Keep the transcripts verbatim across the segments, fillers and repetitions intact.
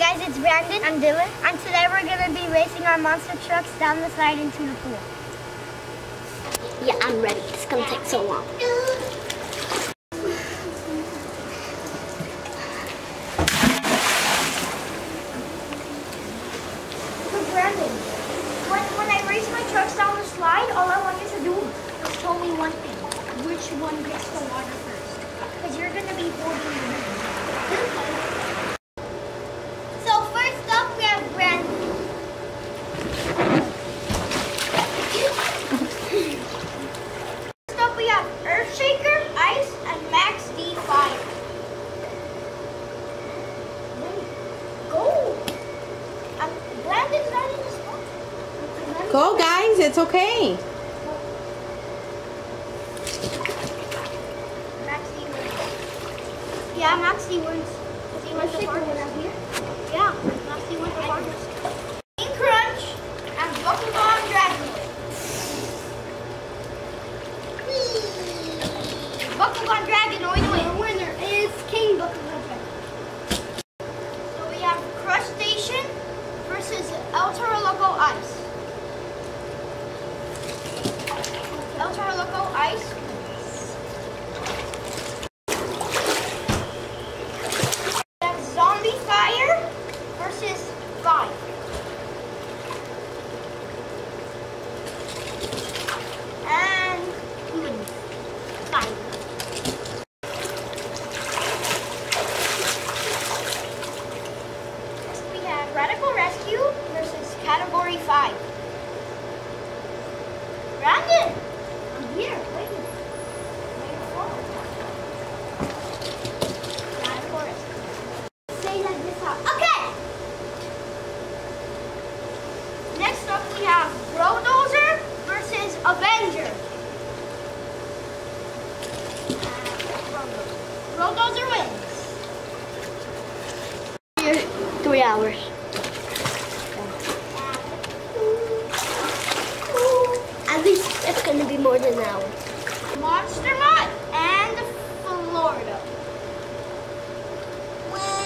guys, it's Brandon and Dylan, and today we're gonna be racing our monster trucks down the slide into the pool. Yeah, I'm ready. It's gonna take so long. But Brandon, when when I race my trucks down the slide, all I want you to do is tell me one thing: which one gets the water first? Because you're gonna be holding the. Go guys, it's okay. Maxie wins. Yeah, Maxie wins. Because he went the farthest out here. Yeah, Maxie went the farthest. King Crunch and Bubblegum Dragon. Bubblegum Dragon, all the way. The winner is King Bubblegum Dragon. So we have Crush Station versus Toro Loco Ice. Toro Loco Ice. That's Zombie Fire versus Vibe. And who wins? Vibe. We have Radical Rescue versus Category five. Brandon! Here, wait. Say like this out. Okay! Next up we have Brodozer versus Avenger. Brodozer wins. Three hours. It's going to be more than an hour. Monster Mutt and Florida. Well,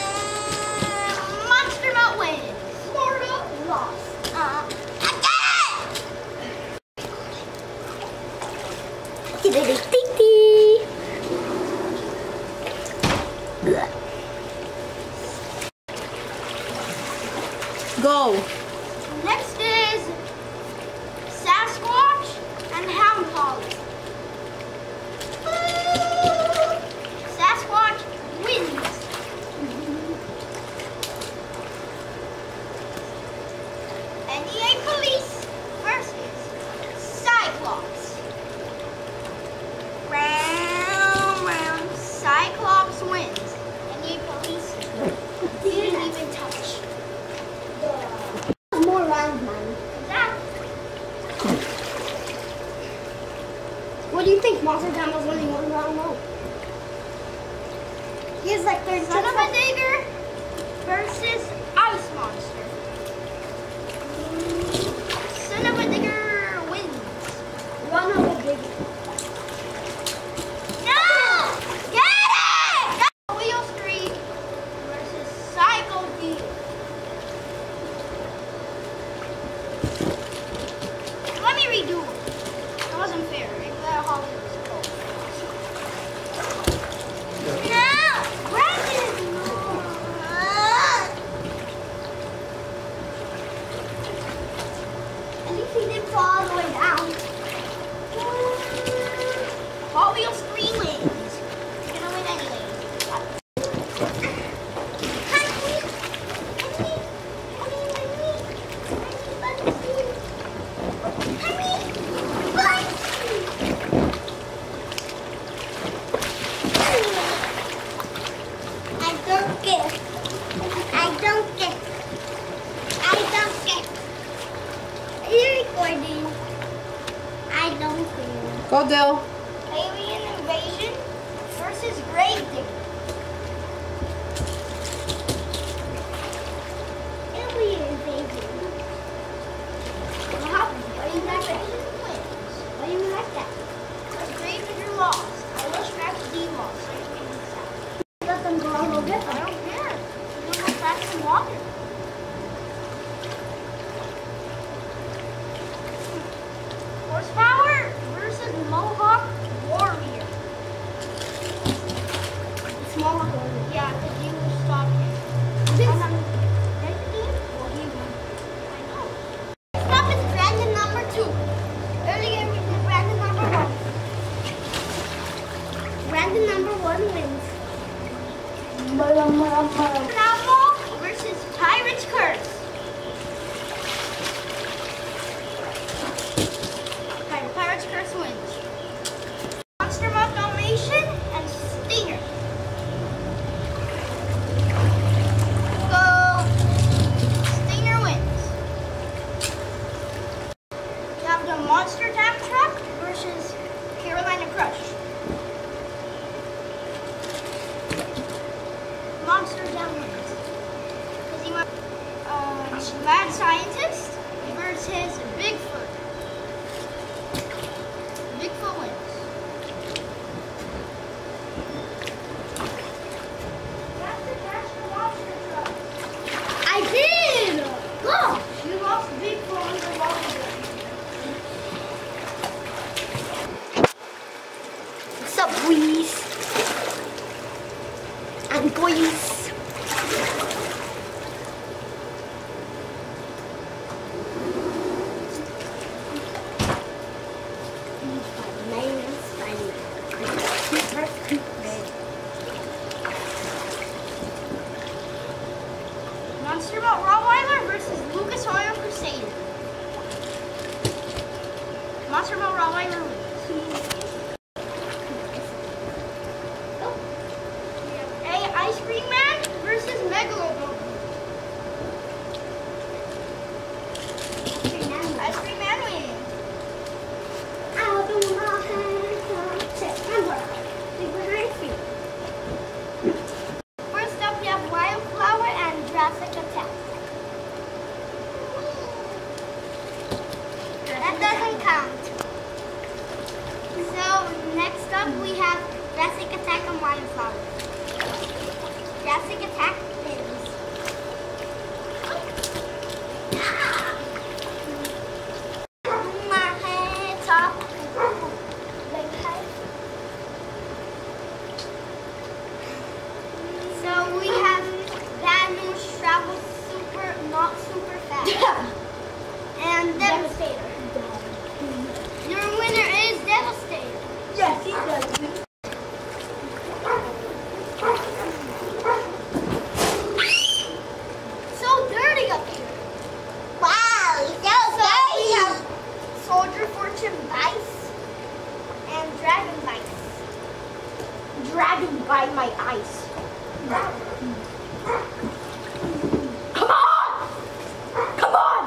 Monster Mutt wins. Florida lost. Uh, I got it! Dee-dee-dee-dee. Go. Next is Sasquatch. And Hound Dog. Sasquatch wins. N E A Police versus Cyclops. Round, round. Cyclops wins. N E A Police didn't even touch. More round, man. Exactly. What do you think? Monster Dam was winning one round low. He's like, there's Son of a Digger versus Ice Monster. Son of a Digger wins. One of a Digger. No! Get it! Wheel Street versus Psycho D. Let me redo it. That wasn't fair. No! Brandon! At least he didn't fall all the way down. Hot Wheels three wins. You're gonna win anyway. Honey! Go, Dill. Alien Invasion versus Grave Digger. Alien Invasion. What happened? Why do you like that? Why do you like that? Because Grave Digger lost. I wish Max D lost. Let them go all over. I don't care. They're going to go back in water. watch Mad Scientist versus Bigfoot. Bigfoot wins. That's the National Monster Truck. I did! Look! You lost Bigfoot on the monster. What's up, boys? And boys. Monster Malt Rottweiler versus Lucas Oil Crusader. Monster Malt Rottweiler wins. Oh. Yeah. A Ice Cream Man versus Megalodon. Ice Cream Man wins. I'll be behind you. September. Be behind you. We have Jurassic Attack and Wildflower. Jurassic Attack wins. My hands off like that. So we have that news travels super, not super fast. Yeah. And Devastator. Your winner is Devastator. Yes, he does. So dirty up here. Wow, so dirty. We have Soldier Fortune Vice and Dragon Vice. Dragon by my eyes. Come on! Come on!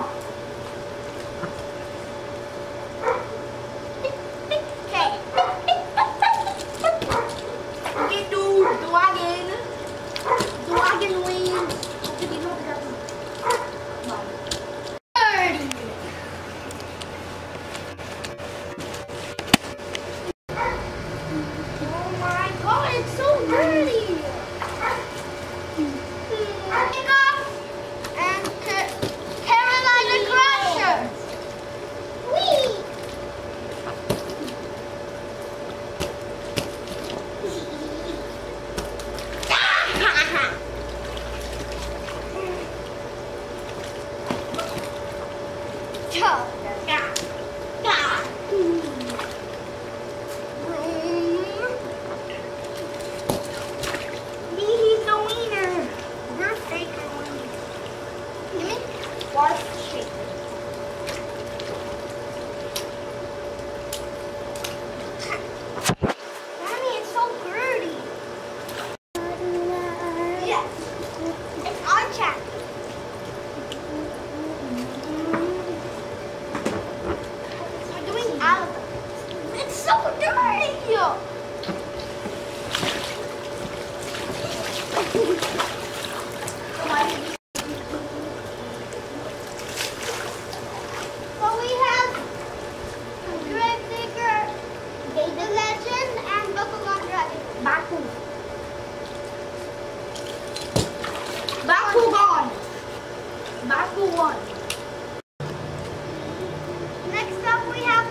Next up, we have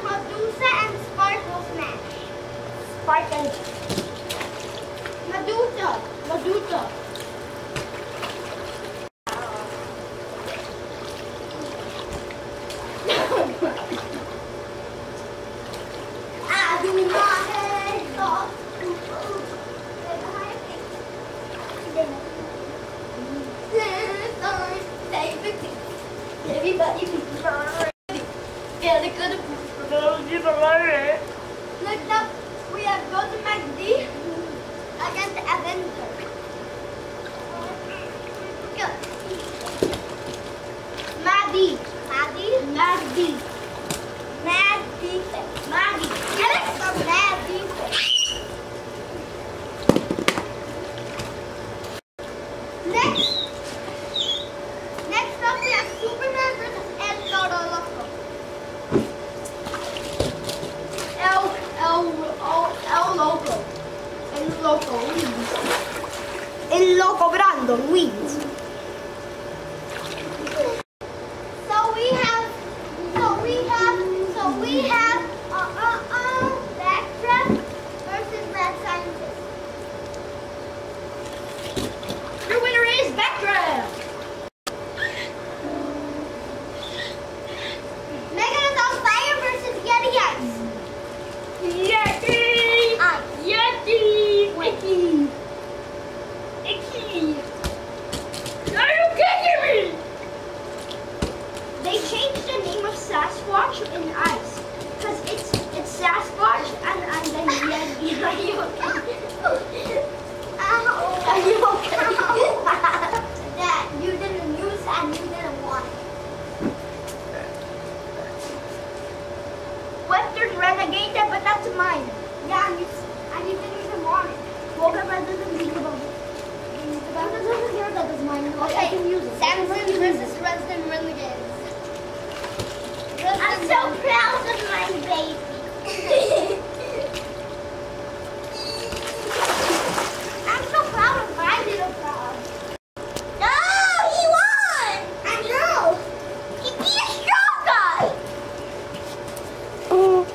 Golden McD against the Avenger. Good. Maddie. Maddie. Maddie. Maddie. Maddie. Next up, Maddie. Next. Next up, we have on the wings. So we have, so we have, so we have a uh uh backdraft versus Mad Scientist. Your winner is Backdraft. Megalodon fire versus Yeti ice. Yeti! Ice. Yeti! Wait. They changed the name of Sasquatch in ice because it's it's Sasquatch and and then Yeti. Are you okay? Ow. Are you okay? That you didn't use and you didn't want. Western Renegade, but that's mine. Yeah, and you and you didn't even want it. Walker doesn't think about it. That doesn't care that it's mine. Okay, I can use it. Samson versus Western Renegade. I'm so proud of my baby. I'm so proud of my little dog. No, he won! I know. He beat a strong guy. Oh.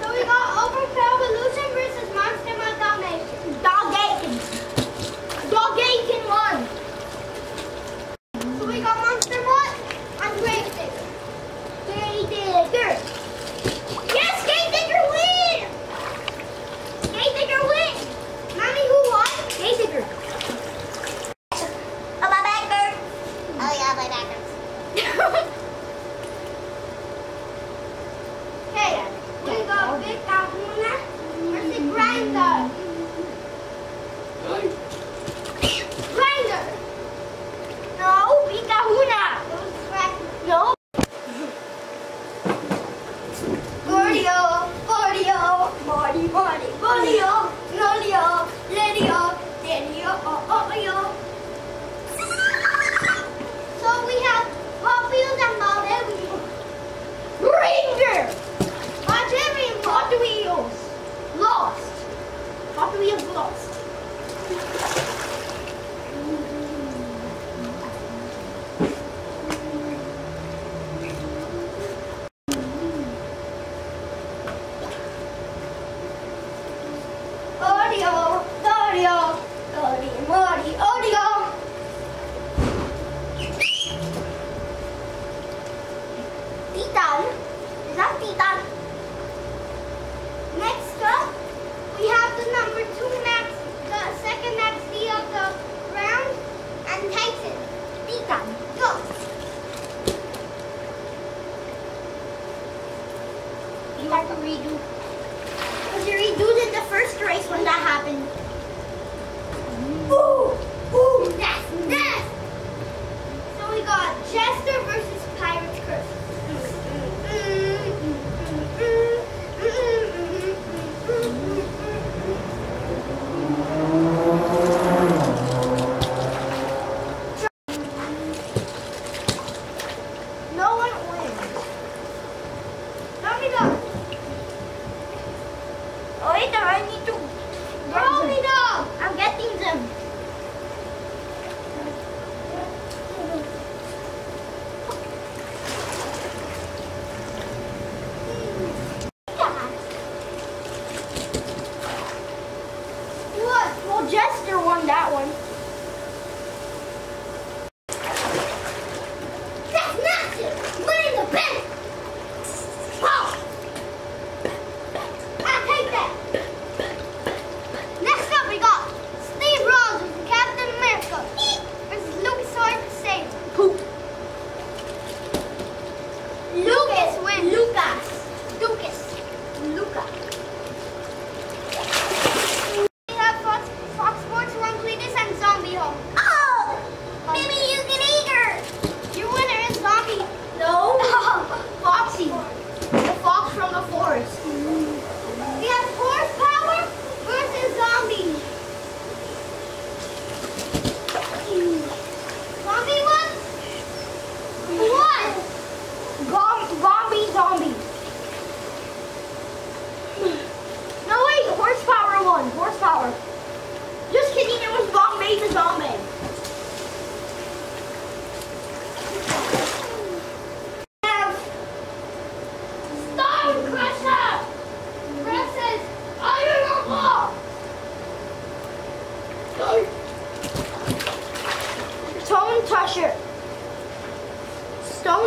So we got Overpower Evolution versus Monster Dam Trap. Dog Aiken. Dog Aiken won. So we got Monster Dam Trap.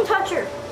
Don't touch her.